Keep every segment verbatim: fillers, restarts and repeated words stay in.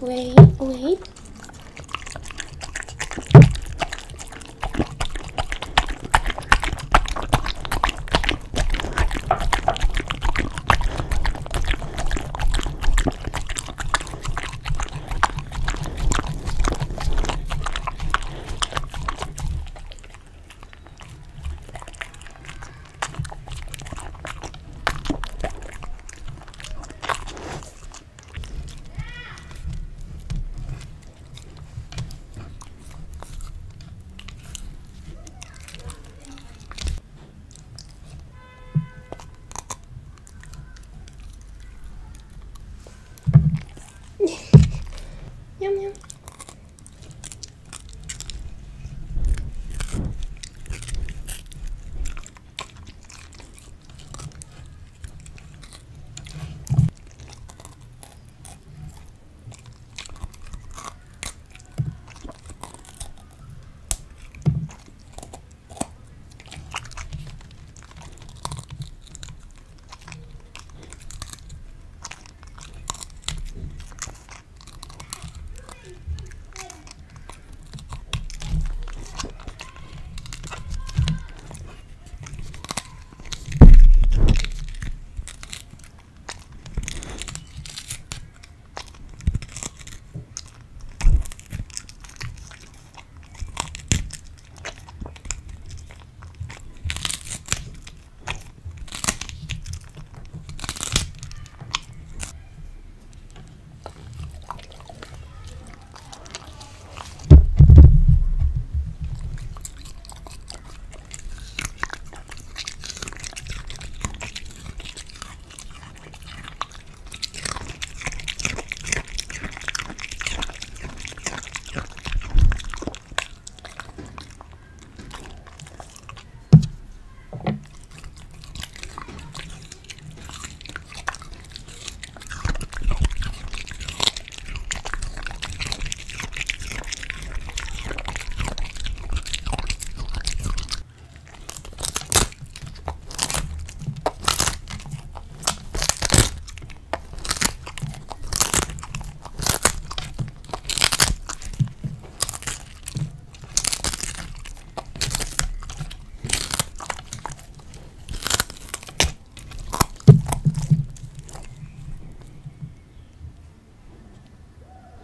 wait, wait.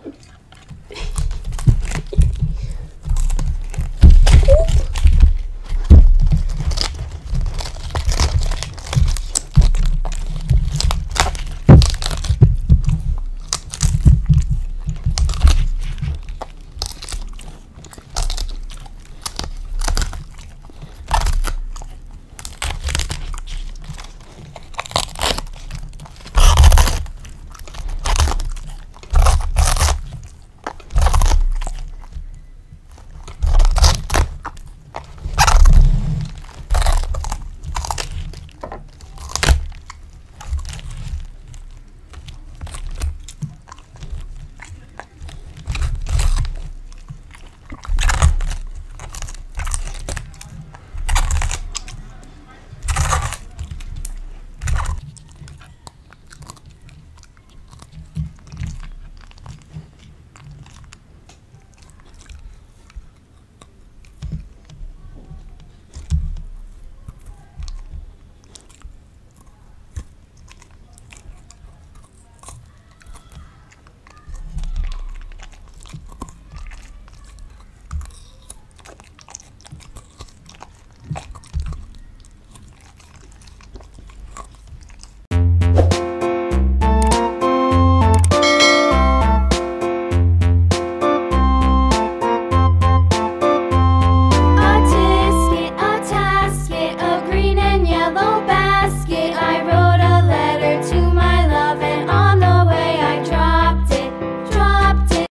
Oops.